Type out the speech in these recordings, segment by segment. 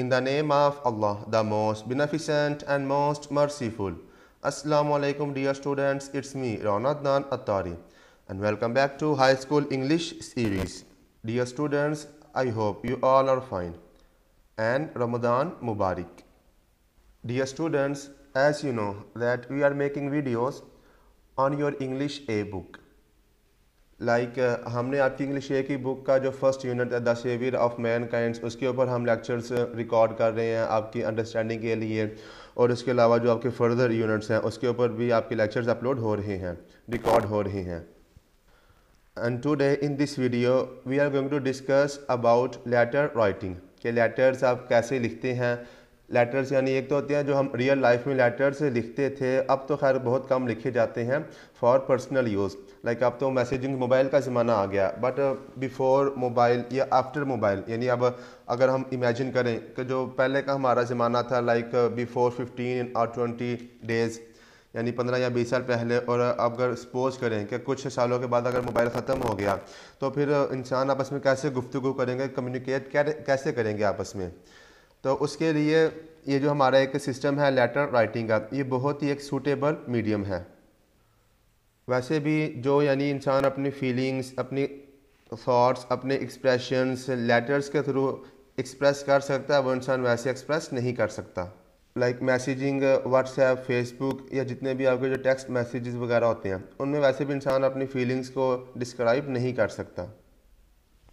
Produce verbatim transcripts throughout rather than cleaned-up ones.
In the name of Allah, the most beneficent and most merciful. Assalamu alaikum dear students, it's me Rana Adnan Attari and welcome back to High School English series. Dear students, I hope you all are fine and Ramadan Mubarak. Dear students, as you know that we are making videos on your English A book. Like like, uh, हमने आपकी English ए की book का जो first unit है the saviour of mankind उसके ऊपर हम lectures record कर रहे हैं आपकी अंडरस्टैंडिंग के लिए और इसके अलावा जो आपके फर्दर यूनिट्स हैं उसके ऊपर भी आपके लेक्चर्स अपलोड हो रहे हैं रिकॉर्ड हो रहे हैं and today in this video we are going to discuss about letter writing के लेटर्स आप कैसे लिखते हैं। लेटर्स यानी एक तो होते हैं जो हम रियल लाइफ में लेटर्स लिखते थे, अब तो खैर बहुत कम लिखे जाते हैं फॉर पर्सनल यूज़। लाइक अब तो मैसेजिंग मोबाइल का ज़माना आ गया, बट बिफोर मोबाइल या आफ्टर मोबाइल यानी अब अगर हम इमेजिन करें कि जो पहले का हमारा ज़माना था लाइक बिफोर फिफ्टीन और ट्वेंटी डेज़ यानी पंद्रह या बीस साल पहले, और अगर सपोज करें कि कुछ सालों के बाद अगर मोबाइल ख़त्म हो गया तो फिर इंसान आपस में कैसे गुफ्तगू करेंगे, कम्युनिकेट कैसे करेंगे आपस में। तो उसके लिए ये जो हमारा एक सिस्टम है लेटर राइटिंग का ये बहुत ही एक सूटेबल मीडियम है। वैसे भी जो यानी इंसान अपनी फीलिंग्स अपनी थॉट्स अपने एक्सप्रेशंस लेटर्स के थ्रू एक्सप्रेस कर सकता है वो इंसान वैसे एक्सप्रेस नहीं कर सकता। लाइक मैसेजिंग व्हाट्सएप फेसबुक या जितने भी आपके जो टेक्स्ट मैसेजेस वगैरह होते हैं उनमें वैसे भी इंसान अपनी फीलिंग्स को डिस्क्राइब नहीं कर सकता।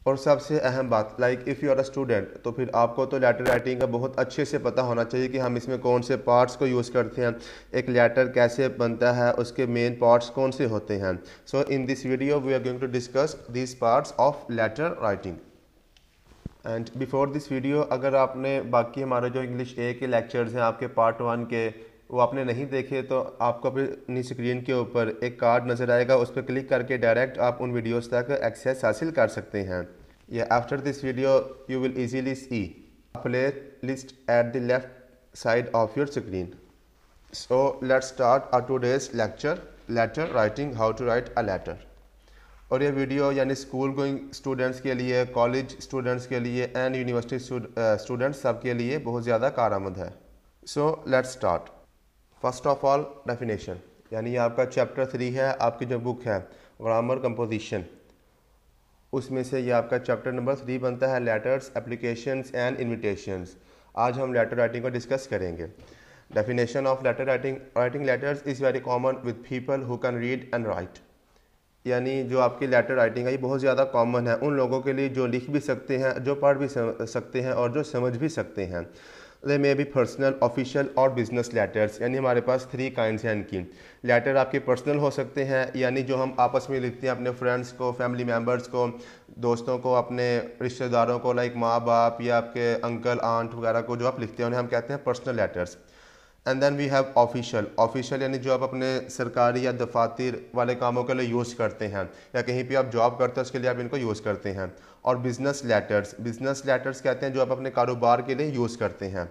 और सबसे अहम बात like if you are a student तो फिर आपको तो लेटर राइटिंग का बहुत अच्छे से पता होना चाहिए कि हम इसमें कौन से पार्ट्स को यूज़ करते हैं, एक लेटर कैसे बनता है, उसके मेन पार्ट्स कौन से होते हैं। So in this video we are going to discuss this parts of letter writing. And before this video अगर आपने बाकी हमारे जो इंग्लिश ए के लेक्चर्स हैं आपके पार्ट वन के वो आपने नहीं देखे तो आपको अपनी स्क्रीन के ऊपर एक कार्ड नज़र आएगा, उस पर क्लिक करके डायरेक्ट आप उन वीडियोस तक एक्सेस हासिल कर सकते हैं। या after this video you will easily see play list at the left side of your screen. So let's start our today's lecture letter writing, how to write a letter. और ये video यानी school going students के लिए, college students के लिए and university students सब के लिए बहुत ज़्यादा कारआमद है। So let's start. First of all definition यानी आपका चैप्टर थ्री है आपकी जो बुक है ग्रामर कंपोजिशन, उसमें से ये आपका चैप्टर नंबर थ्री बनता है लेटर्स एप्लीकेशंस एंड इनविटेशंस। आज हम लेटर राइटिंग को डिस्कस करेंगे। Definition of letter writing, writing letters is very common with people who can read and write. यानी जो आपकी लेटर राइटिंग है ये बहुत ज़्यादा कॉमन है उन लोगों के लिए जो लिख भी सकते हैं, जो पढ़ भी सकते हैं और जो समझ भी सकते हैं। They may be personal, official और बिजनेस लेटर्स यानी हमारे पास थ्री काइंड्स हैं इनकी। लेटर आपके पर्सनल हो सकते हैं यानी जो हम आपस में लिखते हैं अपने फ्रेंड्स को, फैमिली मेम्बर्स को, दोस्तों को, अपने रिश्तेदारों को, लाइक माँ बाप या आपके अंकल आंट वगैरह को जो आप लिखते हैं उन्हें हम कहते हैं personal letters. And then we have official, official यानी जो आप अपने सरकारी या दफातर वाले कामों के लिए यूज़ करते हैं या कहीं पे आप जॉब करते हैं उसके लिए आप इनको यूज़ करते हैं। और बिजनेस लेटर्स, बिजनेस लेटर्स कहते हैं जो आप अपने कारोबार के लिए यूज़ करते हैं।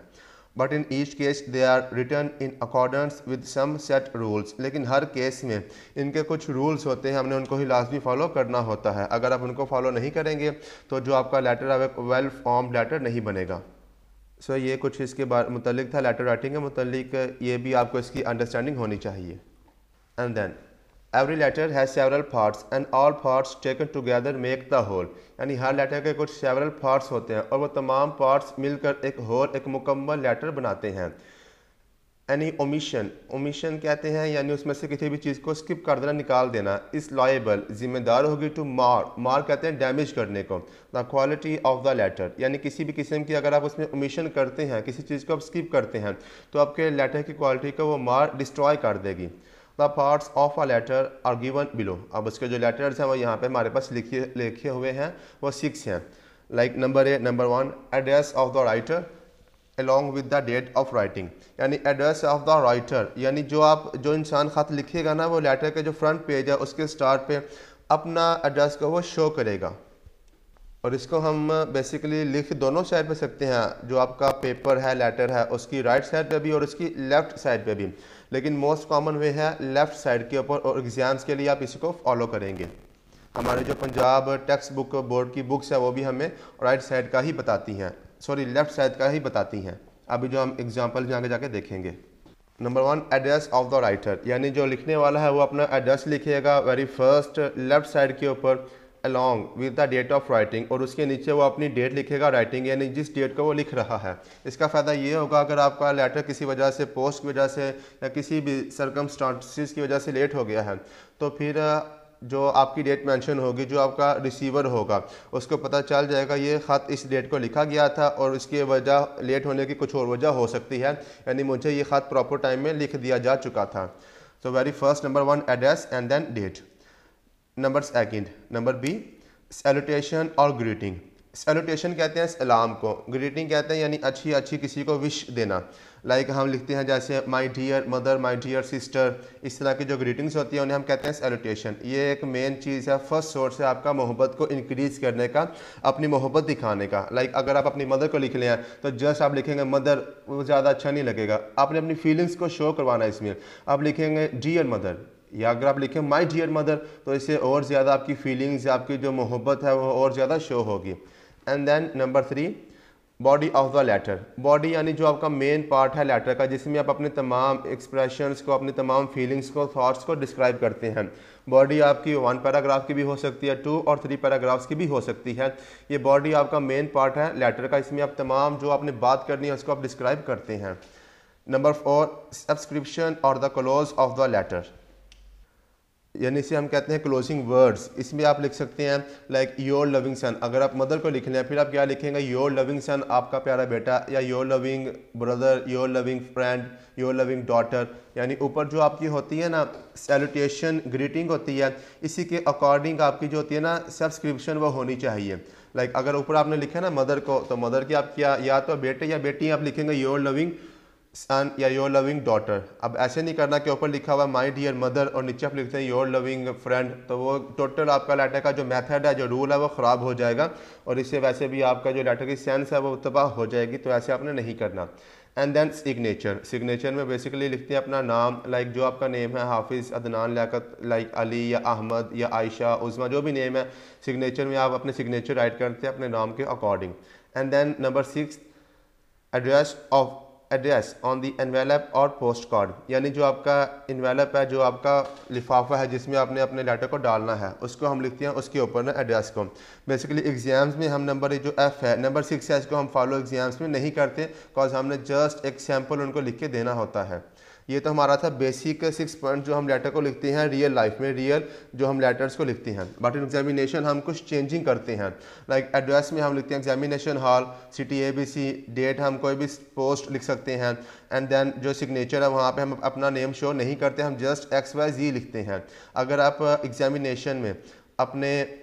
But in each case they are written in accordance with some set rules, लेकिन हर केस में इनके कुछ रूल्स होते हैं हमने उनको ही लाजमी फॉलो करना होता है। अगर आप उनको फॉलो नहीं करेंगे तो जो आपका लेटर है वो वेल फॉर्म लेटर नहीं बनेगा। सो so, ये कुछ इसके बारे मुतल्लिक था लेटर राइटिंग के मुतल्लिक, ये भी आपको इसकी अंडरस्टैंडिंग होनी चाहिए। And then every letter has several parts and all parts taken together make the whole. यानी हर लेटर के कुछ सेवरल पार्ट्स होते हैं और वो तमाम पार्ट्स मिलकर एक होल एक मुकम्मल लेटर बनाते हैं। यानी ओमिशन, ओमिशन कहते हैं यानी उसमें से किसी भी चीज़ को स्किप कर देना, निकाल देना। इस लायबल जिम्मेदार होगी टू मार, मार कहते हैं डैमेज करने को। The quality of the letter यानी किसी भी किस्म की अगर आप उसमें ओमिशन करते हैं, किसी चीज़ को आप स्किप करते हैं तो आपके लेटर की क्वालिटी को वो मार डिस्ट्रॉय कर देगी। The parts of a letter are given below. अब उसके जो लेटर्स हैं वो यहाँ पर हमारे पास लिखे लिखे हुए हैं वो सिक्स हैं। Like number A, number one address of the writer along with the date of writing यानी एड्रेस ऑफ द राइटर यानी जो आप जो इंसान ख़त लिखेगा ना वो लेटर के जो फ्रंट पेज है उसके स्टार्ट पे अपना एड्रेस को वो शो करेगा। और इसको हम बेसिकली लिख दोनों साइड पे सकते हैं, जो आपका पेपर है लेटर है उसकी राइट साइड पे भी और उसकी लेफ़्ट साइड पे भी, लेकिन मोस्ट कॉमन वे है लेफ़्ट साइड के ऊपर। और एग्ज़ाम्स के लिए आप इसी को फॉलो करेंगे। हमारे जो पंजाब टेक्स्ट बुक बोर्ड की बुक्स है वो भी हमें राइट साइड का ही बताती हैं। सॉरी लेफ्ट साइड का ही बताती हैं। अभी जो हम एग्जाम्पल भी आगे जाके देखेंगे। Number one, address of the writer, यानी जो लिखने वाला है वो अपना एड्रेस लिखिएगा वेरी फर्स्ट लेफ्ट साइड के ऊपर along with the date of writing, और उसके नीचे वो अपनी डेट लिखेगा राइटिंग, यानी जिस डेट को वो लिख रहा है। इसका फ़ायदा ये होगा अगर आपका लेटर किसी वजह से, पोस्ट की वजह से या किसी भी सरकमस्टांसिस की वजह से लेट हो गया है, तो फिर जो आपकी डेट मेंशन होगी, जो आपका रिसीवर होगा, उसको पता चल जाएगा ये ख़त इस डेट को लिखा गया था और इसकी वजह लेट होने की कुछ और वजह हो सकती है, यानी मुझे ये ख़त प्रॉपर टाइम में लिख दिया जा चुका था। तो very first number one address and then date. Number second, number B salutation और ग्रीटिंग। सैल्यूटेशन कहते हैं सलाम को, ग्रीटिंग कहते हैं यानी अच्छी अच्छी किसी को विश देना। लाइक like हम लिखते हैं जैसे my dear mother, my dear sister, इस तरह की जो ग्रीटिंग्स होती है उन्हें हम कहते हैं सैल्यूटेशन। ये एक मेन चीज़ है, फर्स्ट सोर्स है आपका मोहब्बत को इंक्रीज़ करने का, अपनी मोहब्बत दिखाने का। लाइक like अगर आप अपनी मदर को लिख लें तो जस्ट आप लिखेंगे मदर, वो ज़्यादा अच्छा नहीं लगेगा। आपने अपनी फीलिंग्स को शो करवाना है इसमें, आप लिखेंगे डियर मदर, या अगर आप लिखें माय डियर मदर तो इससे और ज़्यादा आपकी फीलिंग्स, आपकी जो मोहब्बत है वो और ज़्यादा शो होगी। And then number three, body of the letter. Body यानी जो आपका मेन पार्ट है लेटर का, जिसमें आप अपने तमाम एक्सप्रेशंस को, अपने तमाम फीलिंग्स को, थॉट्स को डिस्क्राइब करते हैं। बॉडी आपकी वन पैराग्राफ की भी हो सकती है, टू और थ्री पैराग्राफ्स की भी हो सकती है। ये बॉडी आपका मेन पार्ट है लेटर का, इसमें आप तमाम जो आपने बात करनी है उसको आप डिस्क्राइब करते हैं। नंबर फोर, सब्सक्रिप्शन और the close of the letter, यानी इसे हम कहते हैं क्लोजिंग वर्ड्स। इसमें आप लिख सकते हैं लाइक योर लविंग सन, अगर आप मदर को लिख लें फिर आप क्या लिखेंगे, योर लविंग सन, आपका प्यारा बेटा, या your loving brother, your loving friend, your loving daughter. यानी ऊपर जो आपकी होती है ना सैल्यूटेशन, ग्रीटिंग होती है, इसी के अकॉर्डिंग आपकी जो होती है ना सब्सक्रिप्शन वो होनी चाहिए। लाइक अगर ऊपर आपने लिखा ना मदर को, तो मदर की आप क्या, या तो बेटे या बेटी आप लिखेंगे योर लविंग सन या योर लविंग डॉटर। अब ऐसे नहीं करना कि ऊपर लिखा हुआ माय डियर मदर और नीचे आप लिखते हैं योर लविंग फ्रेंड, तो वो टोटल आपका लेटर का जो मेथड है, जो रूल है, वो ख़राब हो जाएगा और इससे वैसे भी आपका जो लेटर की सेंस है वो तबाह हो जाएगी। तो ऐसे आपने नहीं करना। And then signature. सिग्नेचर में बेसिकली लिखते हैं अपना नाम, लाइक like जो आपका नेम है हाफिज़, अदनान, लियाकत, लाइक like अली या अहमद या आयशा, उस्मा, जो भी नेम है सिग्नेचर में आप अपने सिग्नेचर राइट करते हैं अपने नाम के according. And then number six, address of address on the envelope और पोस्ट कार्ड, यानी जो आपका एनवेलप है, जो आपका लिफाफा है जिसमें आपने अपने लेटर को डालना है, उसको हम लिखते हैं उसके ऊपर ना एड्रेस को। बेसिकली एग्जाम्स में हम नंबर जो एफ है, नंबर सिक्स है, इसको हम फॉलो एग्जाम्स में नहीं करते, बिकॉज हमने जस्ट एक सैम्पल उनको लिख के देना होता है। ये तो हमारा था बेसिक सिक्स पॉइंट जो हम लेटर को लिखते हैं रियल लाइफ में, रियल जो हम लेटर्स को लिखते हैं। बट इन एग्जामिनेशन हम कुछ चेंजिंग करते हैं। लाइक like एड्रेस में हम लिखते हैं examination hall, city A B C, date हम कोई भी पोस्ट लिख सकते हैं। एंड देन जो सिग्नेचर है वहाँ पे हम अपना नेम शो नहीं करते, हम जस्ट एक्स वाई जी लिखते हैं। अगर आप एग्जामिनेशन में अपने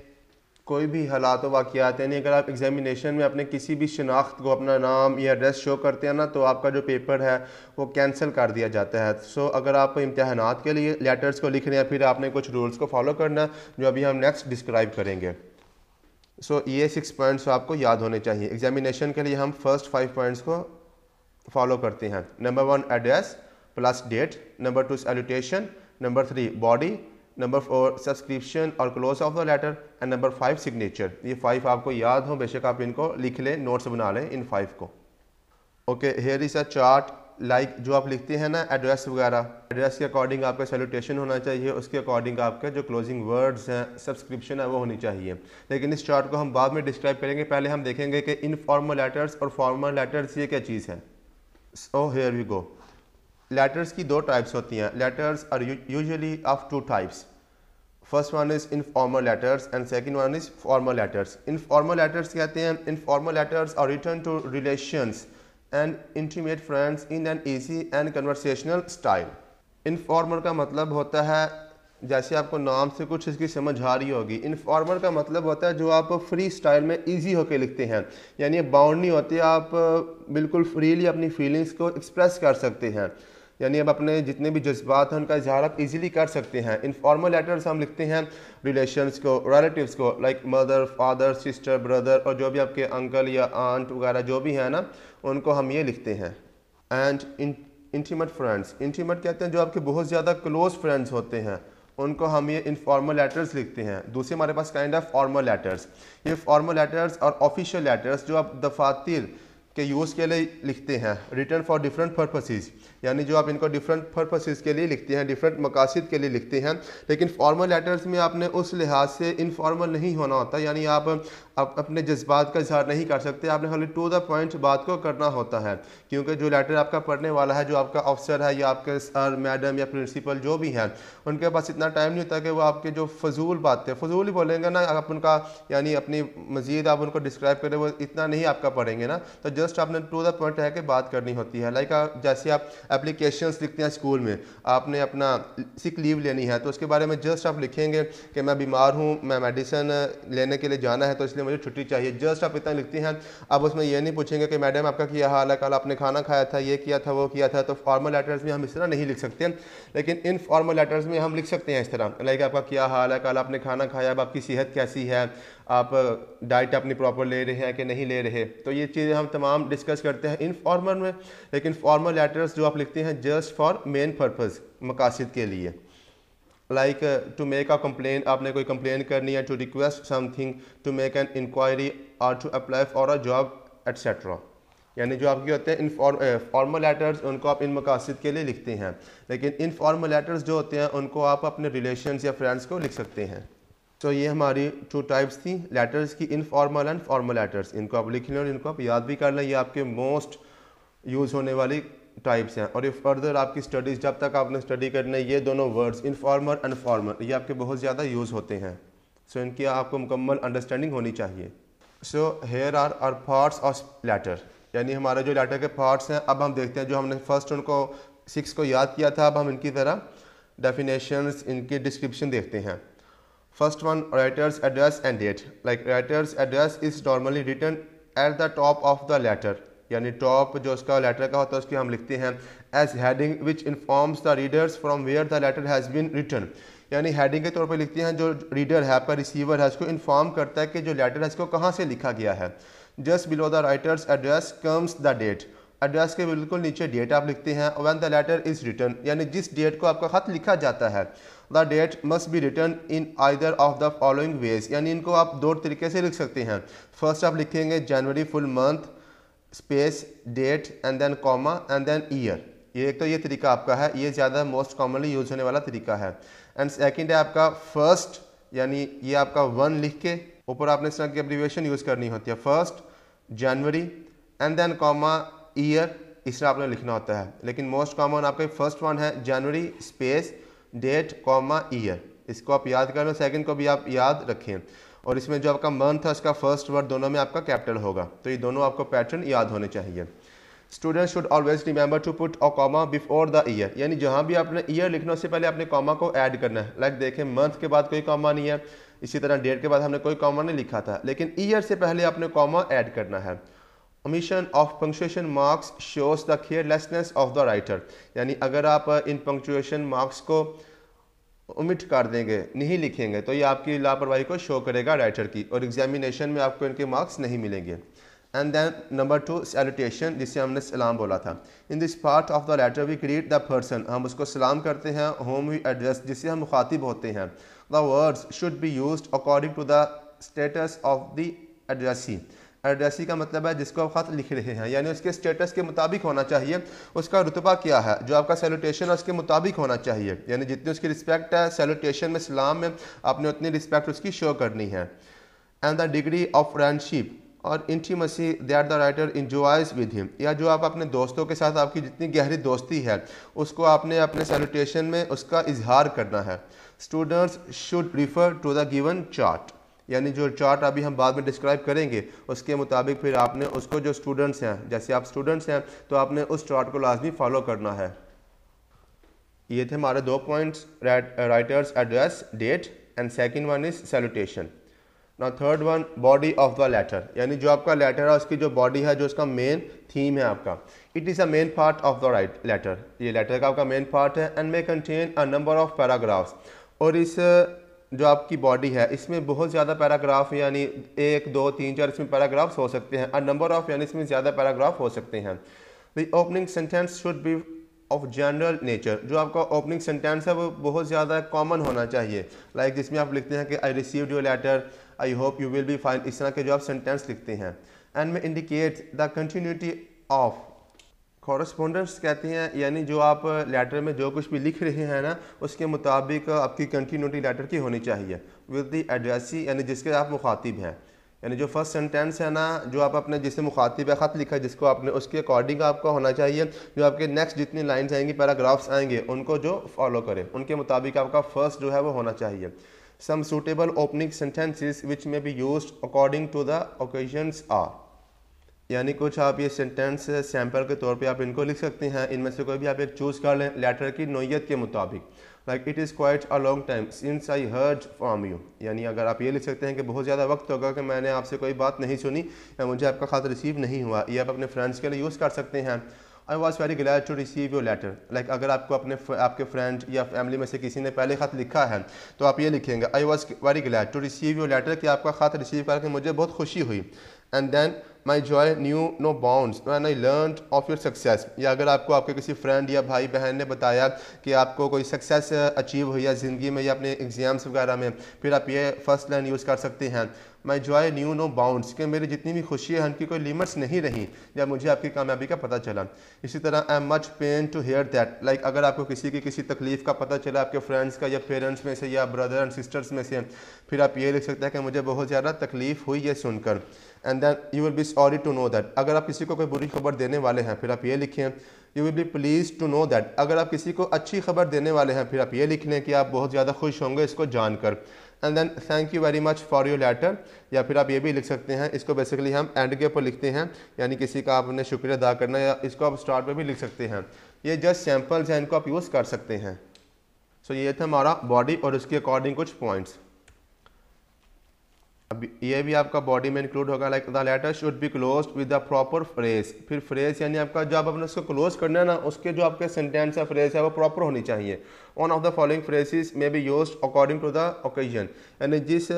कोई भी हालात वाक़ियात, यानी अगर आप एग्जामिनेशन में अपने किसी भी शनाख्त को, अपना नाम या एड्रेस शो करते हैं ना, तो आपका जो पेपर है वो कैंसिल कर दिया जाता है। सो so, अगर आप इम्तहानात के लिए लेटर्स को लिख रहे हैं फिर आपने कुछ रूल्स को फॉलो करना है, जो अभी हम नेक्स्ट डिस्क्राइब करेंगे। सो so, ये सिक्स पॉइंट्स आपको याद होने चाहिए। एग्जामिनेशन के लिए हम फर्स्ट फाइव पॉइंट्स को फॉलो करते हैं। Number one address plus date, number two salutation, number three body, number four subscription और close of the letter, and number five signature. ये फाइव आपको याद हो, बेशक आप इनको लिख लें, नोट्स बना लें इन फाइव को। Okay, here is a chart. Like जो आप लिखते हैं ना एड्रेस वगैरह, एड्रेस के अकॉर्डिंग आपका सैल्यूटेशन होना चाहिए, उसके अकॉर्डिंग आपके जो क्लोजिंग वर्ड्स हैं, सब्सक्रिप्शन है वो होनी चाहिए। लेकिन इस चार्ट को हम बाद में डिस्क्राइब करेंगे, पहले हम देखेंगे कि इनफॉर्मल लेटर्स और फॉर्मल लेटर्स ये क्या चीज़ है। So here we go. Letters की दो टाइप्स होती हैं। Letters are usually of two types, first one is informal letters and second one is formal letters. Informal letters कहते हैं, informal letters are written to relations and intimate friends in an easy and conversational style. Informal का मतलब होता है, जैसे आपको नाम से कुछ इसकी समझ आ रही होगी, इनफॉर्मल का मतलब होता है जो आप फ्री स्टाइल में इजी होकर लिखते हैं, यानी बाउंड नहीं होते, आप बिल्कुल फ्रीली अपनी फीलिंग्स को एक्सप्रेस कर सकते हैं, यानी आप अपने जितने भी जज्बात हैं उनका इजहार आप इजीली कर सकते हैं। इनफॉर्मल लेटर्स हम लिखते हैं रिलेशंस को, रिलेटिव्स को, like mother, father, sister, brother और जो भी आपके अंकल या आंट वगैरह जो भी हैं ना, उनको हम ये लिखते हैं। एंड इंटीमेट फ्रेंड्स, इंटीमेट कहते हैं जो आपके बहुत ज़्यादा क्लोज फ्रेंड्स होते हैं, उनको हम ये इनफॉर्मल लेटर्स लिखते हैं। दूसरे हमारे पास काइंड ऑफ फॉर्मल लेटर्स। ये फॉर्मल लेटर्स और ऑफिशियल लेटर्स जो आप दफातर के यूज़ के लिए लिखते हैं, रिटर्न फॉर डिफरेंट पर्पसेस, यानी जो आप इनको डिफरेंट पर्पसेस के लिए लिखते हैं, डिफरेंट मकासद के लिए लिखते हैं। लेकिन फॉर्मल लेटर्स में आपने उस लिहाज से इनफॉर्मल नहीं होना होता, यानी आप, आप अपने जज्बात का इजहार नहीं कर सकते, आपने खाली टू द पॉइंट बात को करना होता है। क्योंकि जो लेटर आपका पढ़ने वाला है, जो आपका ऑफिसर है या आपके सर मैडम या प्रिंसिपल जो भी हैं, उनके पास इतना टाइम नहीं होता कि वो आपके जो फजूल बातें फजूल ही बोलेंगे ना आप उनका, यानी अपनी मजीद आप उनको डिस्क्राइब करें, वो इतना नहीं आपका पढ़ेंगे ना। तो जस्ट आपने टू द पॉइंट है कि बात करनी होती है। लाइक जैसे आप एप्लीकेशंस लिखते हैं स्कूल में, आपने अपना सिक लीव लेनी है तो उसके बारे में जस्ट आप लिखेंगे कि मैं बीमार हूँ, मैं मेडिसिन लेने के लिए जाना है तो इसलिए मुझे छुट्टी चाहिए, जस्ट आप इतना लिखते हैं। अब उसमें यह नहीं पूछेंगे कि मैडम आपका क्या हाल है, कल आपने खाना खाया था, ये किया था, वो किया था। तो फॉर्मल लेटर्स में हम इस तरह नहीं लिख सकते, लेकिन इनफॉर्मल लेटर्स में हम लिख सकते हैं इस तरह, लाइक आपका क्या हाल है, कल आपने खाना खाया, अब आपकी सेहत कैसी है, आप डाइट अपनी प्रॉपर ले रहे हैं कि नहीं ले रहे। तो ये चीज़ें हम तमाम डिस्कस करते हैं इनफॉर्मल में। लेकिन फॉर्मल लेटर्स जो आप लिखते हैं जस्ट फॉर मेन पर्पस, मकासद के लिए, like to make a complain, आपने कोई कंप्लेन करनी है, to request something, to make an inquiry और to apply for a job etcetera. यानी जो आपके होते हैं इन फॉर्मल लेटर्स उनको आप इन मकासद के लिए लिखते हैं, लेकिन इनफॉर्मल लेटर्स जो होते हैं उनको आप अपने रिलेशंस या फ्रेंड्स को लिख सकते हैं। तो ये हमारी टू टाइप्स थी लेटर्स की, इनफॉर्मल एंड फॉर्मल लेटर्स। इनको आप लिख लें और इनको आप याद भी कर लें, ये आपके मोस्ट यूज़ होने वाली टाइप्स हैं। और ये फर्दर आपकी स्टडीज़, जब तक आपने स्टडी करना है, ये दोनों वर्ड्स इनफॉर्मल एंड फॉर्मल ये आपके बहुत ज़्यादा यूज़ होते हैं। सो so, इनकी आपको मुकम्मल अंडरस्टैंडिंग होनी चाहिए। So here are our parts of letter, यानी हमारे जो लेटर के पार्ट्स हैं। अब हम देखते हैं जो हमने फर्स्ट उनको सिक्स को याद किया था, अब हम इनकी तरह डेफिनेशंस, इनकी डिस्क्रिप्शन देखते हैं। First one, writer's address and date. Like writer's address is normally written at the top of the letter. यानी top जो उसका लेटर का होता है उसकी हम लिखते हैं as heading which informs the readers from where the letter has been written. यानी heading के तौर पे लिखते हैं, जो reader है पर receiver है उसको inform करता है कि जो letter है इसको कहाँ से लिखा गया है। Just below the writer's address comes the date. Address के बिल्कुल नीचे डेट आप लिखते हैं, when the letter is written, यानी जिस डेट को आपका ख़त लिखा जाता है। The date must be written in either of the following ways, यानी इनको आप दो तरीके से लिख सकते हैं। फर्स्ट आप लिखेंगे January full month space date and then comma and then year, ये एक तो ये तरीका आपका है, ये ज़्यादा मोस्ट कॉमनली यूज होने वाला तरीका है। एंड सेकेंड है आपका फर्स्ट, यानी ये आपका वन लिख के ऊपर आपने इस तरह की एब्रीविएशन यूज़ करनी होती है, first January and then comma year, इस तरह आपने लिखना होता है। लेकिन मोस्ट कॉमन आपका फर्स्ट वन है January space date comma year, इसको आप याद कर लो, सेकंड को भी आप याद रखें। और इसमें जो आपका मंथ है उसका फर्स्ट वर्ड दोनों में आपका कैपिटल होगा, तो ये दोनों आपको पैटर्न याद होने चाहिए। Student should always remember to put a comma before the year, यानी जहाँ भी आपने ईयर लिखना उससे पहले आपने कॉमा को ऐड करना है। लाइक देखें मंथ के बाद कोई कॉमा नहीं है, इसी तरह डेट के बाद हमने कोई कॉमा नहीं लिखा था, लेकिन ईयर से पहले आपने कॉमा ऐड करना है। Omission of punctuation marks shows the carelessness of the writer, यानी अगर आप इन पंक्चुएशन मार्क्स को ओमिट कर देंगे, नहीं लिखेंगे, तो ये आपकी लापरवाही को शो करेगा राइटर की, और एग्जामिनेशन में आपको इनके मार्क्स नहीं मिलेंगे। And then number two salutation, जिसे हमने सलाम बोला था। In this part of the letter we greet the person, हम उसको सलाम करते हैं, होम वी एड्रेस, जिससे हम मुखातिब होते हैं। The words should be used according to the status of the addressee, addressee का मतलब है जिसको आप ख़त लिख रहे हैं, यानी उसके स्टेटस के मुताबिक होना चाहिए, उसका रुतबा क्या है, जो आपका सैल्यूटेशन है उसके मुताबिक होना चाहिए, यानी जितनी उसकी रिस्पेक्ट है सैल्यूटेशन में, सलाम में, आपने उतनी रिस्पेक्ट उसकी शो करनी है। And the degree of friendship और intimacy that the writer enjoys with him, या जो आप अपने दोस्तों के साथ आपकी जितनी गहरी दोस्ती है उसको आपने अपने सैल्यूटेशन में उसका इजहार करना है। Students should refer to the given chart, यानी जो चार्ट अभी हम बाद में डिस्क्राइब करेंगे उसके मुताबिक फिर आपने उसको, जो स्टूडेंट्स हैं, जैसे आप स्टूडेंट्स हैं तो आपने उस चार्ट को लाजमी फॉलो करना है। ये थे हमारे दो points, writer's address date and second one is salutation. Now third one body of the letter, यानी जो आपका लेटर है उसकी जो बॉडी है, जो उसका मेन थीम है आपका। It is a main part of the right letter, ये लेटर का आपका मेन पार्ट है। And may contain a number of paragraphs, और इस जो आपकी बॉडी है इसमें बहुत ज़्यादा पैराग्राफ, यानी एक दो तीन चार इसमें पैराग्राफ्स हो सकते हैं। अ नंबर ऑफ, यानी इसमें ज़्यादा पैराग्राफ हो सकते हैं। The opening sentence should be of general nature, जो आपका ओपनिंग सेंटेंस है वो बहुत ज़्यादा कॉमन होना चाहिए। लाइक like जिसमें आप लिखते हैं कि I received your letter, I hope you will be fine, इस तरह के जो आप सेंटेंस लिखते हैं। and may indicate the continuity of. Correspondence कहते हैं यानी जो आप लेटर में जो कुछ भी लिख रहे हैं ना उसके मुताबिक आपकी कंटिन्यूटी लेटर की होनी चाहिए विद द एड्रेसी यानी जिसके आप मुखातिब हैं यानी जो फर्स्ट सेंटेंस है ना जो आप अपने जिससे मुखातिब है ख़त लिखा है जिसको आपने उसके अकॉर्डिंग आपका होना चाहिए जो आपके नेक्स्ट जितनी लाइन्स आएंगी पैराग्राफ्स आएंगे उनको जो फॉलो करें उनके मुताबिक आपका फ़र्स्ट जो है वो होना चाहिए. Some suitable opening sentences which may be use according to the occasions are यानी कुछ आप ये सेंटेंस सैम्पल के तौर पे आप इनको लिख सकते हैं इनमें से कोई भी आप एक चूज़ कर लें लेटर की नोयत के मुताबिक. Like it is quite a long time since I heard from you यानी अगर आप ये लिख सकते हैं कि बहुत ज़्यादा वक्त होगा कि मैंने आपसे कोई बात नहीं सुनी या मुझे आपका ख़त रिसीव नहीं हुआ. ये आप अपने फ्रेंड्स के लिए यूज़ कर सकते हैं. I was very glad to receive your letter like अगर आपको अपने आपके फ्रेंड या फैमिली में से किसी ने पहले ख़त लिखा है तो आप ये लिखेंगे I was very glad to receive your letter कि आपका ख़त रिसीव करके मुझे बहुत खुशी हुई. And then my joy knew no bounds when I learn of your success या अगर आपको आपके किसी फ्रेंड या भाई बहन ने बताया कि आपको कोई सक्सेस अचीव हुई है ज़िंदगी में या अपने एग्ज़ाम्स वगैरह में फिर आप ये फर्स्ट लाइन यूज़ कर सकते हैं my joy knew no bounds कि मेरी जितनी भी खुशी है उनकी कोई लिमिट्स नहीं रही जब मुझे आपकी कामयाबी का पता चला. इसी तरह I am much pain to hear that like अगर आपको किसी की किसी तकलीफ़ का पता चला आपके फ्रेंड्स का या पेरेंट्स में से या ब्रदर एंड सिस्टर्स में से फिर आप ये लिख सकते हैं कि मुझे बहुत ज़्यादा तकलीफ़ हुई है सुनकर. And then you will be sorry to know that अगर आप किसी को कोई बुरी खबर देने वाले हैं फिर आप ये लिखें you will be please to know that अगर आप किसी को अच्छी खबर देने वाले हैं फिर आप ये लिख लें कि आप बहुत ज़्यादा खुश होंगे इसको जानकर. And then thank you very much for your letter या फिर आप ये भी लिख सकते हैं इसको बेसिकली हम एंड के ऊपर लिखते हैं यानी किसी का आपने शुक्रिया अदा करना या इसको आप स्टार्ट पर भी लिख सकते हैं. ये जस्ट सैम्पल्स हैं इनको आप यूज़ कर सकते हैं. सो so, ये था हमारा बॉडी और उसके अकॉर्डिंग कुछ पॉइंट्स. अब ये भी आपका बॉडी में इंक्लूड होगा like the letter should be closed with the proper phrase फिर फ्रेज यानी आपका जब आपने उसको क्लोज करना है ना उसके जो आपके सेंटेंस या फ्रेज है वो प्रॉपर होनी चाहिए. One of the following phrases may be used according to the occasion यानी जिस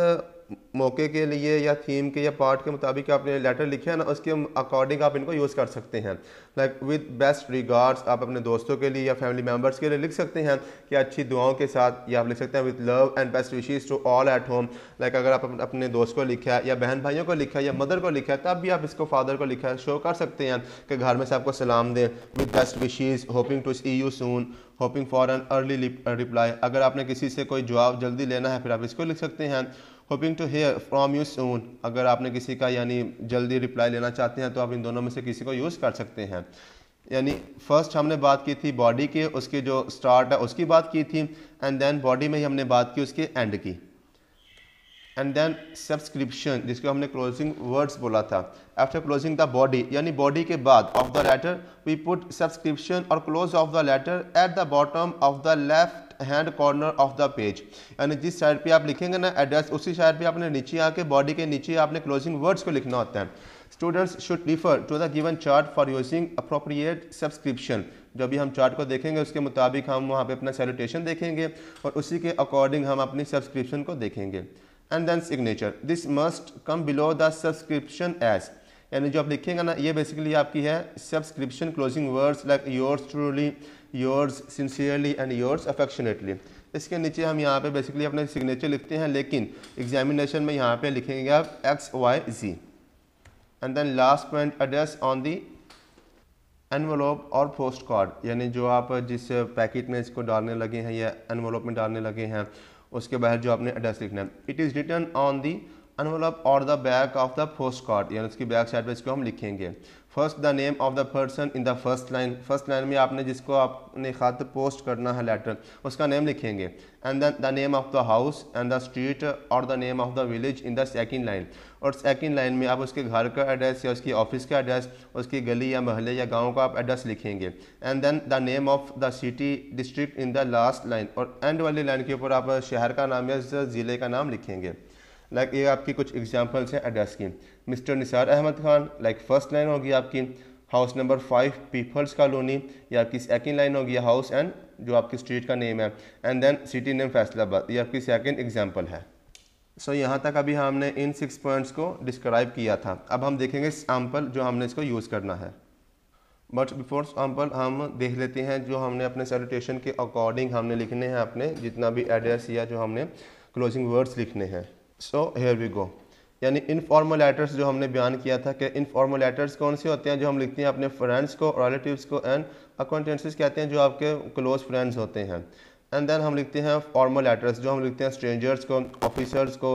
मौके के लिए या थीम के या पार्ट के मुताबिक आपने लेटर लिखे है ना उसके अकॉर्डिंग आप इनको यूज़ कर सकते हैं. लाइक विद बेस्ट रिगार्ड्स आप अपने दोस्तों के लिए या फैमिली मेम्बर्स के लिए लिख सकते हैं कि अच्छी दुआओं के साथ या आप लिख सकते हैं with love and best wishes to all at home like अगर आप अपने दोस्त को लिखा है या बहन भाइयों को लिखा है या मदर को लिखा है तब भी आप इसको फादर को लिखा है शो कर सकते हैं कि घर में से आपको सलाम दें with best wishes hoping to see you soon hoping for an early reply अगर आपने किसी से कोई जवाब जल्दी लेना है फिर आप इसको लिख सकते हैं hoping to hear from you soon अगर आपने किसी का यानी जल्दी रिप्लाई लेना चाहते हैं तो आप इन दोनों में से किसी को यूज़ कर सकते हैं. यानी फर्स्ट हमने बात की थी बॉडी के उसकी जो स्टार्ट है उसकी बात की थी एंड देन बॉडी में ही हमने बात की उसके एंड की एंड देन सब्सक्रिप्शन जिसको हमने क्लोजिंग वर्ड्स बोला था. आफ्टर क्लोजिंग द बॉडी यानी बॉडी के बाद of the letter we put subscription और close of the letter at the bottom of the left hand corner of the page यानी जिस साइड पे आप लिखेंगे ना एड्रेस उसी साइड पे आपने नीचे आके बॉडी के नीचे आपने क्लोजिंग वर्ड्स को लिखना होता है. Students should refer to the given chart for using appropriate subscription जब भी हम चार्ट को देखेंगे उसके मुताबिक हम वहाँ पे अपना सैल्यूटेशन देखेंगे और उसी के अकॉर्डिंग हम अपनी सब्सक्रिप्शन को देखेंगे. And then signature this must come below the subscription as यानी जो आप लिखेंगे ना ये बेसिकली आपकी है subscription closing words like yours truly yours sincerely and yours affectionately इसके नीचे हम यहाँ पे बेसिकली अपने सिग्नेचर लिखते हैं लेकिन एग्जामिनेशन में यहाँ पे लिखेंगे आप X Y Z. And then last point address on the envelope और पोस्ट कार्ड यानी जो आप जिस पैकेट में इसको डालने लगे हैं या एनवलोप में डालने लगे हैं उसके बाहर जो आपने एड्रेस लिखना है. It is written on the envelope और the back of the post card यानी उसकी बैक साइड पर इसको हम लिखेंगे. First the name of the person in the first line first line में आपने जिसको आपने खत पोस्ट करना है लेटर उसका नेम लिखेंगे. And then the name of the house and the street और the name of the village in the second line और सेकंड लाइन में आप उसके घर का एड्रेस या उसकी ऑफिस का एड्रेस उसकी गली या महल्ले या गांव का आप एड्रेस लिखेंगे. And then the name of the city district in the last line और एंड वाली लाइन के ऊपर आप शहर का नाम या ज़िले का नाम लिखेंगे. लाइक like ये आपकी कुछ एग्जांपल्स हैं एड्रेस की. Mister Nisar Ahmed Khan like first line होगी आपकी house number five people's colony ये आपकी सेकंड लाइन होगी हाउस एंड जो आपकी स्ट्रीट का नेम है. And then city name Faisalabad ये आपकी सेकंड एग्जांपल है. सो so, यहाँ तक अभी हमने इन सिक्स पॉइंट्स को डिस्क्राइब किया था. अब हम देखेंगे सैम्पल जो हमने इसको यूज़ करना है. बट बिफोर सैम्पल हम देख लेते हैं जो हमने अपने सैल्यूटेशन के अकॉर्डिंग हमने लिखने हैं अपने जितना भी एड्रेस या जो हमने क्लोजिंग वर्ड्स लिखने हैं. सो हेयर वी गो यानी इनफॉर्मल लेटर्स जो हमने बयान किया था कि इनफॉर्मल लेटर्स कौन से होते हैं, जो हम लिखते हैं अपने फ्रेंड्स को, रिलेटिव्स को एंड अक्वाइंटेंसेस कहते हैं जो आपके क्लोज फ्रेंड्स होते हैं। एंड देन हम लिखते हैं फॉर्मल लेटर्स जो हम लिखते हैं स्ट्रेंजर्स को, ऑफिसर्स को,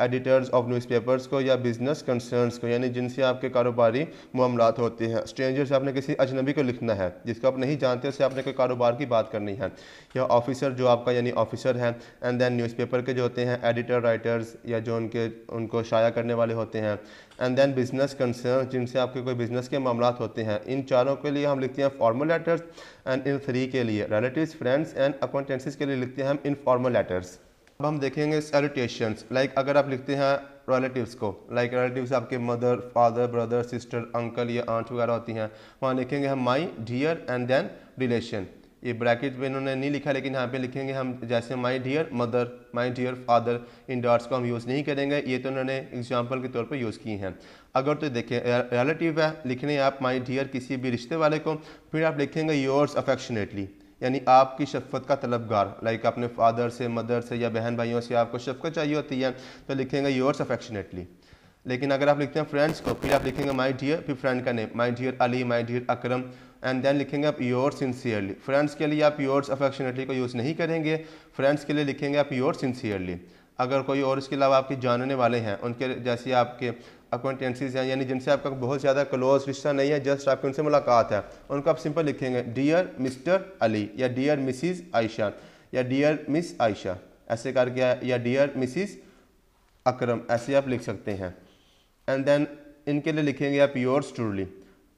एडिटर्स ऑफ न्यूज़पेपर्स को या बिजनेस कंसर्न्स को, यानी जिनसे आपके कारोबारी मामलात होते हैं। स्ट्रेंजर से आपने किसी अजनबी को लिखना है जिसको आप नहीं जानते, उससे आपने कोई कारोबार की बात करनी है। या ऑफिसर जो आपका यानी ऑफिसर है। एंड देन न्यूज़पेपर के जो होते हैं एडिटर, राइटर्स या जो उनके उनको शाया करने वाले होते हैं। एंड देन बिजनेस कंसर्न्स जिनसे आपके कोई बिजनेस के मामलात होते हैं। इन चारों के लिए हम लिखते हैं formal letters and in three के लिए रिलेटिव्स, फ्रेंड्स एंड अक्वाइंटेंसेस के लिए लिखते हैं हम इनफॉर्मल लेटर्स। अब हम देखेंगे सैल्यूटेशंस। लाइक अगर आप लिखते हैं रिलेटिव्स को, लाइक रिलेटिव्स आपके mother, father, brother, sister, uncle या आंट वगैरह होती हैं, वहाँ लिखेंगे हम my dear and then relation. ये ब्रैकेट में इन्होंने नहीं लिखा लेकिन यहाँ पे लिखेंगे हम जैसे my dear mother, my dear father. इन डॉट्स को हम यूज़ नहीं करेंगे, ये तो इन्होंने एग्जाम्पल के तौर पर यूज़ किए हैं। अगर तो देखें रिलेटिव है, लिखने आप माय डियर किसी भी रिश्ते वाले को, फिर आप लिखेंगे योर्स अफेक्शनेटली, यानी आपकी शफ़क़त का तलबगार। लाइक अपने फादर से, मदर से या बहन भाइयों से आपको शफ़क़त चाहिए होती है तो लिखेंगे योर्स अफेक्शनेटली। लेकिन अगर आप लिखते हैं फ्रेंड्स को, फिर आप लिखेंगे माय डियर, फिर फ्रेंड का name my dear Ali, my dear Akram. And then लिखेंगे आप योर्स सिंसियरली। फ्रेंड्स के लिए आप योर्स अफेक्शनेटली को यूज़ नहीं करेंगे, फ्रेंड्स के लिए लिखेंगे आप योर्स सिंसियरली। अगर कोई और इसके अलावा आपके जानने वाले हैं, उनके जैसे आपके अक्वाइंटेंसेस हैं, यानी जिनसे आपका बहुत ज़्यादा क्लोज रिश्ता नहीं है, जस्ट आपकी उनसे मुलाकात है, उनको आप सिंपल लिखेंगे डियर मिस्टर अली या डियर मिसिज़ आयशा या डियर मिस आयशा ऐसे करके, या डियर मिसिज़ अकरम, ऐसे आप लिख सकते हैं। एंड देन इनके लिए लिखेंगे आप योर्स ट्रूली।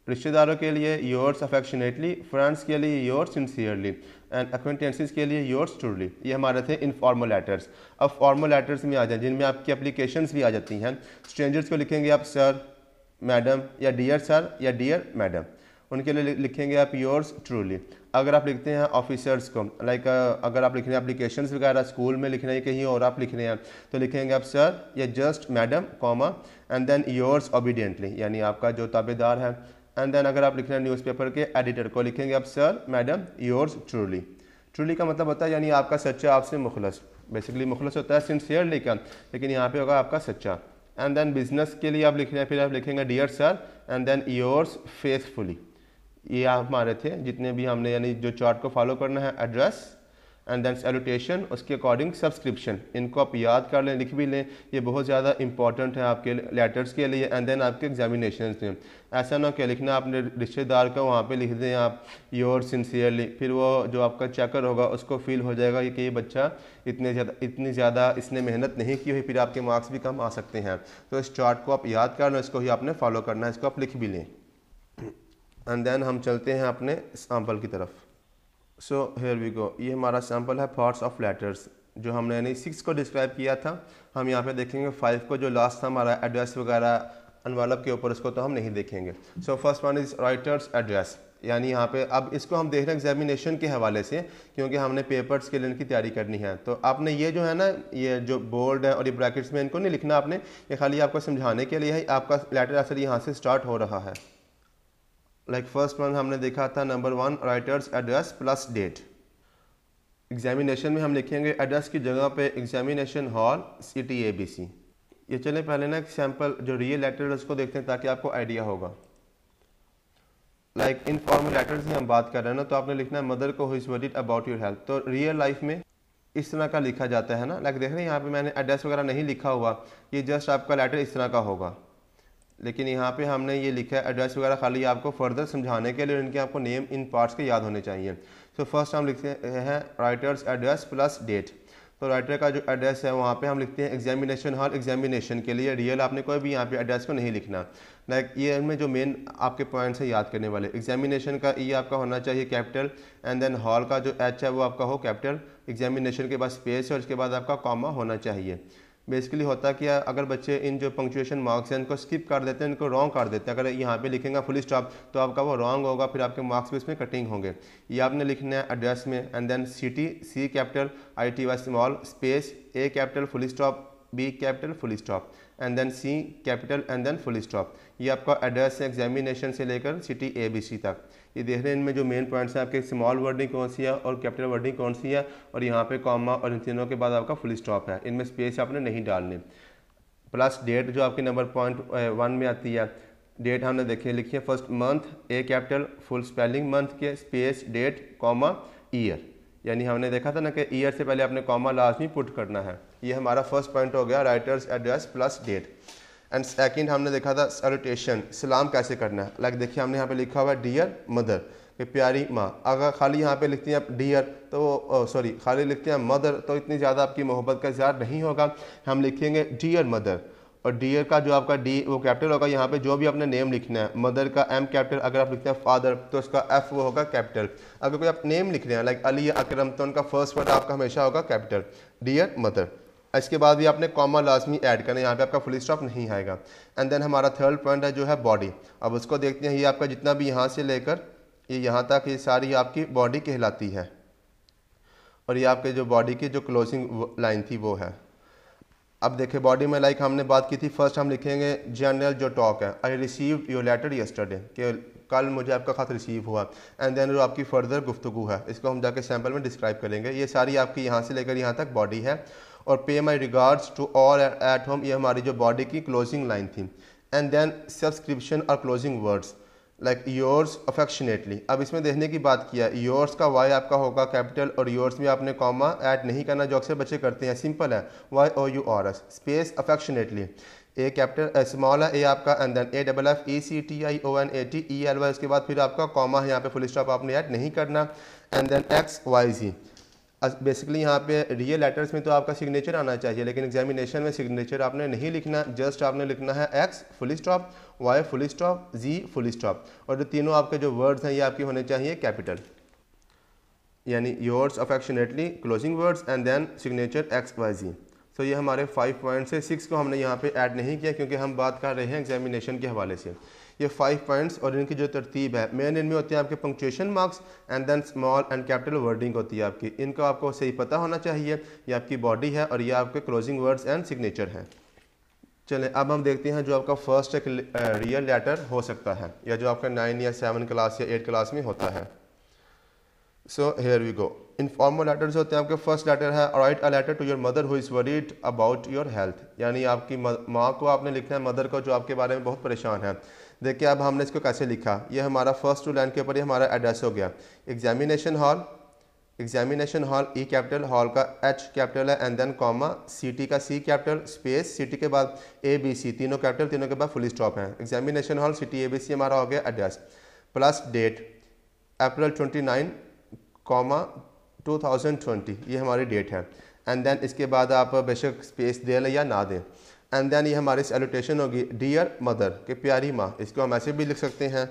रिश्तेदारों के लिए योर्स अफेक्शनेटली, फ्रेंड्स के लिए योर्स सिंसियरली एंड अक्वाइंटेंसेस के लिए योर्स ट्रूली। ये हमारे थे इनफॉर्मल लेटर्स। अब फॉर्मल लेटर्स में आ जाए जिनमें आपकी एप्लीकेशंस भी आ जाती हैं। स्ट्रेंजर्स को लिखेंगे आप सर, मैडम या डियर सर या डियर मैडम। उनके लिए लिखेंगे आप योर्स ट्रूली। अगर आप लिखते हैं ऑफिसर्स को, लाइक अगर आप लिख रहे हैं एप्लीकेशंस वगैरह स्कूल में लिख रहे हैं, कहीं और आप लिख रहे हैं, तो लिखेंगे आप सर या just madam comma and then yours obediently, यानी आपका जो ताबेदार है। एंड देन अगर आप लिख रहे हैं न्यूज़पेपर के एडिटर को, लिखेंगे आप sir madam yours truly. Truly का मतलब होता है यानी आपका सच्चा, आपसे मुखलस, बेसिकली मुखलस होता है सिंसियरली का, लेकिन यहाँ पे होगा आपका सच्चा। एंड देन बिजनेस के लिए आप लिख रहे हैं, फिर आप लिखेंगे dear sir and then yours faithfully. ये आप हमारे थे जितने भी हमने यानी जो चार्ट को फॉलो करना है, एड्रेस एंड देन सैल्यूटेशन, उसके अकॉर्डिंग सब्सक्रिप्शन। इनको आप याद कर लें, लिख भी लें, ये बहुत ज़्यादा इंपॉर्टेंट है आपके लेटर्स के लिए। एंड देन आपके एग्जामिनेशन में ऐसा ना क्या लिखना आपने रिश्तेदार का, वहाँ पे लिख दें आप योर सिंसियरली, फिर वो जो आपका चेकर होगा उसको फील हो जाएगा कि ये बच्चा इतने ज़्यादा इतनी ज़्यादा इसने मेहनत नहीं की हुई, फिर आपके मार्क्स भी कम आ सकते हैं। तो इस चार्ट को आप याद कर लें, इसको ही आपने फॉलो करना है, इसको आप लिख भी लें। एंड देन हम चलते हैं अपने सैम्पल की तरफ। So here we go. ये हमारा सैम्पल है पार्ट्स ऑफ लेटर्स, जो हमने यानी सिक्स को डिस्क्राइब किया था। हम यहाँ पे देखेंगे फाइव को, जो लास्ट था हमारा एड्रेस वगैरह एनवलप के ऊपर, उसको तो हम नहीं देखेंगे। So first one is writer's address, यानी यहाँ पे अब इसको हम देख रहे हैं एग्जामिनेशन के हवाले से, क्योंकि हमने पेपर्स के लिए इनकी तैयारी करनी है। तो आपने ये जो है ना, ये जो बोल्ड है और ये ब्रैकेट्स में, इनको नहीं लिखना आपने, ये खाली आपको समझाने के लिए है। आपका लेटर असर यहाँ से स्टार्ट हो रहा है। लाइक फर्स्ट वन हमने देखा था number one writer's address plus date. Examination में हम लिखेंगे एड्रेस की जगह पे एग्जामिनेशन हॉल सिटी एबीसी। ये चले पहले ना एक सैम्पल जो रियल लेटर उसको देखते हैं ताकि आपको आइडिया होगा। लाइक इनफॉर्मल लेटर्स की हम बात कर रहे हैं ना, तो आपने लिखना है मदर को who is worried about your health. तो रियल लाइफ में इस तरह का लिखा जाता है ना, लाइक देख रहे हैं यहाँ पर मैंने एड्रेस वगैरह नहीं लिखा हुआ, ये जस्ट आपका लेटर इस तरह का होगा। लेकिन यहाँ पे हमने ये लिखा है एड्रेस वगैरह खाली आपको फर्दर समझाने के लिए, इनके आपको नेम इन पार्ट्स के याद होने चाहिए। सो फर्स्ट हम लिखते हैं राइटर्स एड्रेस प्लस डेट। तो राइटर का जो एड्रेस है वहाँ पे हम लिखते हैं एग्जामिनेशन हॉल, एग्जामिनेशन के लिए रियल आपने कोई भी यहाँ पे एड्रेस को नहीं लिखना। लाइक ये इनमें जो मेन आपके पॉइंट्स हैं याद करने वाले, एग्जामिनेशन का ई आपका होना चाहिए कैपिटल एंड देन हॉल का जो एच है वो आपका हो कैपिटल, एग्जामिनेशन के बाद स्पेस है और उसके बाद आपका कॉमा होना चाहिए। बेसिकली होता क्या, अगर बच्चे इन जो पंक्चुएशन मार्क्स हैं इनको स्किप कर देते हैं, इनको रॉन्ग कर देते हैं। अगर यहाँ पे लिखेंगे फुल स्टॉप तो आपका वो रॉन्ग होगा, फिर आपके मार्क्स भी इसमें कटिंग होंगे। ये आपने लिखना है एड्रेस में and then city, C capital I T Y small, space A capital full stop, B capital full stop and then C capital and then full stop. ये आपका एड्रेस है एग्जामिनेशन से लेकर सिटी ए बी सी तक। ये देख रहे हैं इनमें जो मेन पॉइंट्स हैं आपके, स्मॉल वर्डिंग कौन सी है और कैपिटल वर्डिंग कौन सी है, और यहाँ पे कॉमा और इन तीनों के बाद आपका फुल स्टॉप है, इनमें स्पेस आपने नहीं डालने। प्लस डेट जो आपकी नंबर पॉइंट वन में आती है, डेट हमने देखिए लिखी है first month A capital full spelling month के स्पेस डेट कॉमा ईयर, यानी हमने देखा था ना कि ईयर से पहले आपने कॉमा लाजमी पुट करना है। ये हमारा फर्स्ट पॉइंट हो गया writers address plus date. And second हमने देखा था सैल्यूटेशन, सलाम कैसे करना है। लाइक देखिए हमने यहाँ पे लिखा हुआ है डियर मदर कि प्यारी माँ, अगर खाली यहाँ पे लिखती हैं डियर तो सॉरी खाली लिखते हैं मदर तो इतनी ज़्यादा आपकी मोहब्बत का इजहार नहीं होगा। हम लिखेंगे डियर मदर और डियर का जो आपका डी वो कैपिटल होगा, यहाँ पे जो भी आपने नेम लिखना है, मदर का एम कैपिटल, अगर आप लिखते हैं फादर तो उसका एफ वो होगा कैपिटल। अगर कोई आप नेम लिख रहे हैं लाइक अली या अकरम तो उनका फर्स्ट वर्ड आपका हमेशा होगा कैपिटल डियर मदर। इसके बाद भी आपने कॉमा लाजमी ऐड करना है, यहाँ पे आपका फुल स्टॉप नहीं आएगा। एंड देन हमारा थर्ड पॉइंट है जो है बॉडी। अब उसको देखते हैं, ये आपका जितना भी यहाँ से लेकर ये यहाँ तक ये सारी आपकी बॉडी कहलाती है और ये आपके जो बॉडी की जो क्लोजिंग लाइन थी वो है। अब देखिए बॉडी में लाइक हमने बात की थी, फर्स्ट हम लिखेंगे जनरल जो टॉक है, I received your letter yesterday कि कल मुझे आपका ख़त रिसीव हुआ। एंड देन जो आपकी फर्दर गुफ्तगू है इसको हम जाके सैम्पल में डिस्क्राइब करेंगे। ये सारी आपकी यहाँ से लेकर यहाँ तक बॉडी है। और pay my regards to all at home ये हमारी जो बॉडी की क्लोजिंग लाइन थी। एंड देन सब्सक्रिप्शन और closing words like yours affectionately. अब इसमें देखने की बात किया, योर्स का वाई आपका होगा कैपिटल और योर्स में आपने कॉमा ऐड नहीं करना जो अक्सर बच्चे करते हैं। सिंपल है Y O U R S space affectionately A capital small है ए आपका and then A double F E C T I O N A T E L Y, उसके बाद फिर आपका कॉमा है, यहाँ पे फुल स्टॉप आपने ऐड नहीं करना। And then X Y Z, basically यहाँ पे रियल लेटर्स में तो आपका सिग्नेचर आना चाहिए लेकिन एग्जामिनेशन में सिग्नेचर आपने नहीं लिखना, जस्ट आपने लिखना है X full stop Y full stop Z full stop और जो तीनों आपके जो वर्ड्स हैं ये आपके होने चाहिए कैपिटल, यानी yours affectionately closing words and then signature X Y Z. So ये हमारे फाइव पॉइंट्स है, सिक्स को हमने यहाँ पे ऐड नहीं किया क्योंकि हम बात कर रहे हैं एग्जामिनेशन के हवाले से। ये फाइव पॉइंट्स और इनकी जो तरतीब है, मेन इनमें होते हैं आपके punctuation marks and then small and capital wording होती है आपकी, इनको आपको सही पता होना चाहिए। ये आपकी बॉडी है और ये आपके क्लोजिंग वर्ड्स एंड सिग्नेचर है। चले अब हम देखते हैं जो आपका फर्स्ट एक रियल लेटर हो सकता है या जो आपका नाइन या सेवन क्लास या एट क्लास में होता है। So here we go, informal letters होते हैं आपके। फर्स्ट लेटर है write a letter to your mother who is worried about your health, यानी आपकी माँ को आपने लिखना है, मदर को जो आपके बारे में बहुत परेशान है। देखिए अब हमने इसको कैसे लिखा, ये हमारा फर्स्ट टू लाइन के ऊपर ये हमारा एड्रेस हो गया। Examination hall, examination hall E capital, hall का एच कैपिटल है एंड देन कॉमा सिटी का सी कैपिटल स्पेस सिटी के बाद ए बी सी तीनों कैपिटल, तीनों के बाद फुल स्टॉप है। Examination hall city A B C हमारा हो गया address. Plus date April twenty nine comma two thousand twenty ये हमारी डेट है। एंड देन इसके बाद आप बेशक स्पेस दे लें या ना दें। एंड देन ये हमारी सैल्यूटेशन होगी डियर मदर के प्यारी माँ, इसको हम ऐसे भी लिख सकते हैं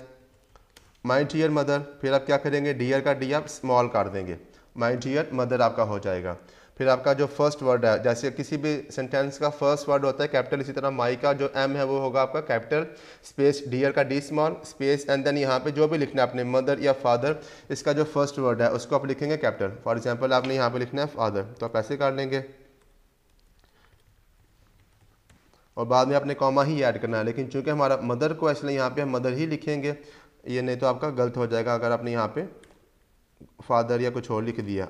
माय डियर मदर। फिर आप क्या करेंगे, डियर का डी आप स्मॉल कर देंगे, माय डियर मदर आपका हो जाएगा। फिर आपका जो फर्स्ट वर्ड है, जैसे किसी भी सेंटेंस का फर्स्ट वर्ड होता है कैपिटल, इसी तरह माई का जो एम है वो होगा आपका कैपिटल स्पेस डियर का D small space and then यहाँ पे जो भी लिखना है अपने मदर या फादर, इसका जो फर्स्ट वर्ड है उसको आप लिखेंगे कैपिटल। फॉर एग्जाम्पल आपने यहाँ पर लिखना है फादर तो आप ऐसे कर लेंगे और बाद में आपने कॉमा ही ऐड करना है, लेकिन चूंकि हमारा मदर को इसलिए यहाँ पे हम मदर ही लिखेंगे, ये नहीं तो आपका गलत हो जाएगा अगर आपने यहाँ पे फादर या कुछ और लिख दिया।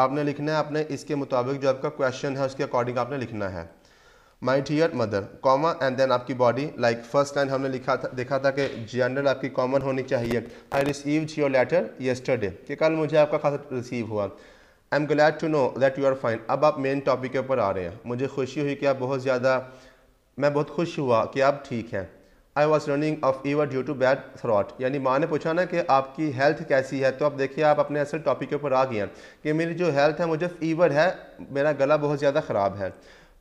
आपने लिखना है, आपने इसके मुताबिक जो आपका क्वेश्चन है उसके अकॉर्डिंग आपने लिखना है my dear mother comma and then आपकी बॉडी। लाइक फर्स्ट लाइन हमने लिखा था, देखा था कि जनरल आपकी कॉमन होनी चाहिए, I received your letter yesterday कि कल मुझे आपका खत रिसीव हुआ। I am glad to know that you are fine, अब आप मेन टॉपिक के ऊपर आ रहे हैं, मुझे खुशी हुई कि आप बहुत ज़्यादा, मैं बहुत खुश हुआ कि आप ठीक हैं। I was running of ईवर due to bad throat, यानी माँ ने पूछा ना कि आपकी हेल्थ कैसी है तो आप देखिए आप अपने असल टॉपिक के ऊपर आ गए हैं कि मेरी जो हेल्थ है, मुझे फीवर है, मेरा गला बहुत ज़्यादा ख़राब है।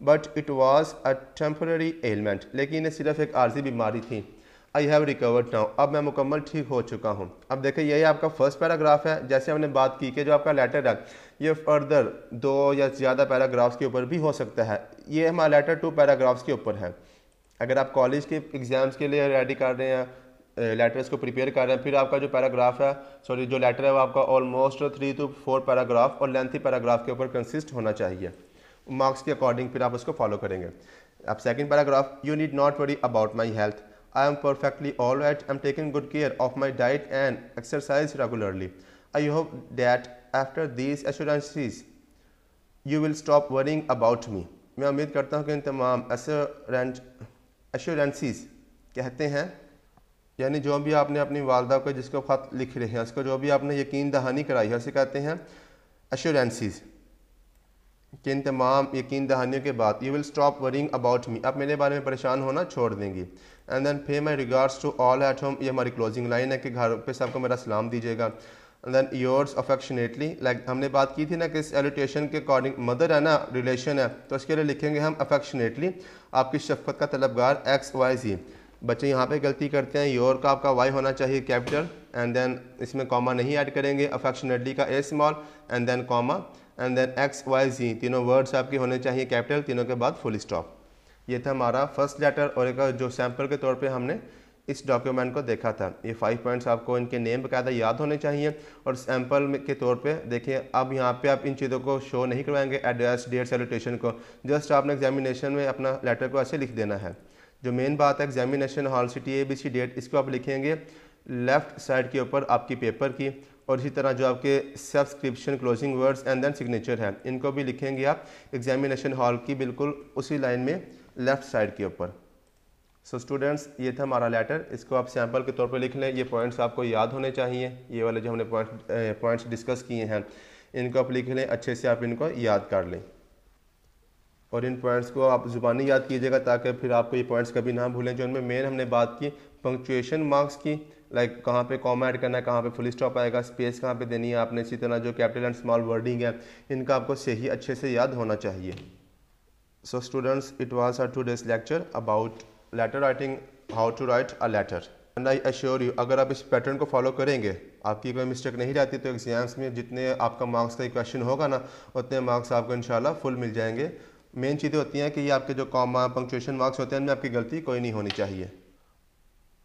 But it was a temporary element, लेकिन ये सिर्फ एक आर्जी बीमारी थी। आई हैव रिकवर्ड नाउ, अब मैं मुकम्मल ठीक हो चुका हूँ। अब देखिए यही आपका फर्स्ट पैराग्राफ है। जैसे हमने बात की कि जो आपका लेटर है ये फर्दर दो या ज़्यादा पैराग्राफ्स के ऊपर भी हो सकता है, ये हमारा लेटर टू पैराग्राफ्स के ऊपर है। अगर आप कॉलेज के एग्ज़ाम्स के लिए रेडी कर रहे हैं, लेटर्स को प्रिपेयर कर रहे हैं, फिर आपका जो पैराग्राफ है सॉरी जो लेटर है वो आपका almost three two four paragraph और लेंथी पैराग्राफ के ऊपर कंसिस्ट होना चाहिए। मार्क्स के अकॉर्डिंग फिर आप उसको फॉलो करेंगे। अब second paragraph, you need not worry about my health, I am perfectly all right. I am taking good care of my diet and exercise regularly. I hope that after these assurances, you will stop worrying about me. मैं उम्मीद करता हूँ कि इन तमाम assurances कहते हैं, यानी जो भी आपने अपनी वालदा को जिसको ख़त लिख रहे हैं उसको जो भी आपने यकीन दहानी कराई है उसे कहते हैं एश्योरेंसेस। कि इन तमाम यकीन दहानियों के बाद you will stop worrying about me, आप मेरे बारे में परेशान होना छोड़ देंगी। And then pay my regards to all at home, ये हमारी क्लोजिंग लाइन है कि घर पे सबको मेरा सलाम दीजिएगा। And then yours affectionately, like हमने बात की थी ना कि इस एलोटेशन के अकॉर्डिंग मदर है ना, रिलेशन है, तो इसके लिए लिखेंगे हम अफेक्शनेटली, आपकी शफकत का तलबगार एक्स वाई जी। बच्चे यहाँ पे गलती करते हैं, योर का आपका वाई होना चाहिए कैपिटल, एंड देन इसमें कॉमा नहीं ऐड करेंगे, अफेक्शनेटली का A small, and then comma, and then X Y Z, तीनों वर्ड्स आपके होने चाहिए कैपिटल, तीनों के बाद फुल स्टॉप। ये था हमारा फर्स्ट लेटर और एक जो सैम्पल के तौर पे हमने इस डॉक्यूमेंट को देखा था। ये फाइव पॉइंट्स आपको इनके नेम बकायदा याद होने चाहिए और सैम्पल के तौर पे देखिए। अब यहाँ पे आप इन चीज़ों को शो नहीं करवाएंगे, एड्रेस, डेट, सैल्यूटेशन को, जस्ट आपने एग्जामिनेशन में अपना लेटर को ऐसे लिख देना है। जो मेन बात है examination hall city A B C date, इसको आप लिखेंगे लेफ़्ट साइड के ऊपर आपकी पेपर की, और इसी तरह जो आपके subscription, closing words and then signature है, इनको भी लिखेंगे आप एग्जामिनेशन हॉल की बिल्कुल उसी लाइन में लेफ़्ट साइड के ऊपर। सो स्टूडेंट्स, ये था हमारा लेटर, इसको आप सैम्पल के तौर पे लिख लें। ये पॉइंट्स आपको याद होने चाहिए, ये वाले जो हमने पॉइंट पॉइंट्स डिस्कस किए हैं इनको आप लिख लें, अच्छे से आप इनको याद कर लें और इन पॉइंट्स को आप ज़ुबानी याद कीजिएगा ताकि फिर आपको ये पॉइंट्स कभी ना भूलें। जो उनमें मेन हमने बात की पंक्चुएशन मार्क्स की, लाइक कहाँ पे कॉमा ऐड करना है, कहाँ पे फुल स्टॉप आएगा, स्पेस कहाँ पे देनी है आपने, इसी तरह जो कैपिटल एंड स्मॉल वर्डिंग है इनका आपको सही अच्छे से याद होना चाहिए। So students, it was our today's lecture about letter writing, how to write a letter. And I assure you, अगर आप इस पैटर्न को फॉलो करेंगे, आपकी कोई मिस्टेक नहीं रहती, तो एग्जाम्स में जितने आपका मार्क्स का क्वेश्चन होगा ना उतने मार्क्स आपको इंशाल्लाह फुल मिल जाएंगे। मेन चीज़ें होती हैं कि ये आपके जो कॉमा, पंक्चुएशन मार्क्स होते हैं इनमें आपकी गलती कोई नहीं होनी चाहिए।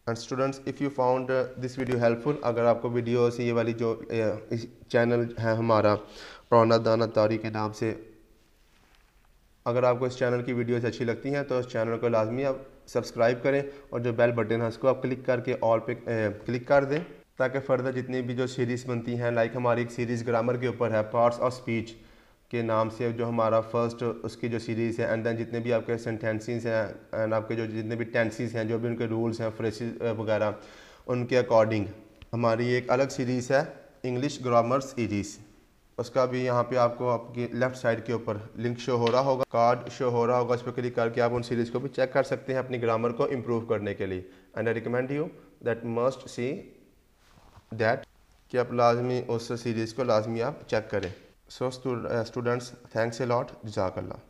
And students, if you found this video helpful, अगर आपको वीडियोस ये वाली जो इस चैनल है हमारा राणा अदनान अत्तारी के नाम से, अगर आपको इस चैनल की वीडियोस अच्छी लगती हैं तो इस चैनल को लाजमी आप सब्सक्राइब करें और जो बेल बटन है उसको आप क्लिक करके ऑल पे क्लिक कर दें, ताकि फर्दर जितनी भी जो सीरीज़ बनती हैं, लाइक हमारी एक सीरीज़ ग्रामर के ऊपर है पार्ट्स ऑफ स्पीच के नाम से, जो हमारा फर्स्ट उसकी जो सीरीज़ है, एंड देन जितने भी आपके सेंटेंसेस हैं एंड आपके जो जितने भी टेंसेस हैं, जो भी उनके रूल्स हैं, फ्रेसेस वगैरह, उनके अकॉर्डिंग हमारी एक अलग सीरीज़ है इंग्लिश ग्रामर सीरीज़, उसका भी यहाँ पे आपको आपकी लेफ़्ट साइड के ऊपर लिंक शो हो रहा होगा, कार्ड शो हो रहा होगा, उस पर क्लिक करके आप उन सीरीज़ को भी चेक कर सकते हैं अपनी ग्रामर को इम्प्रूव करने के लिए। And I recommend you that must see that कि आप लाजमी उस सीरीज़ को लाजमी आप चेक करें। So students, thanks a lot. JazakAllah.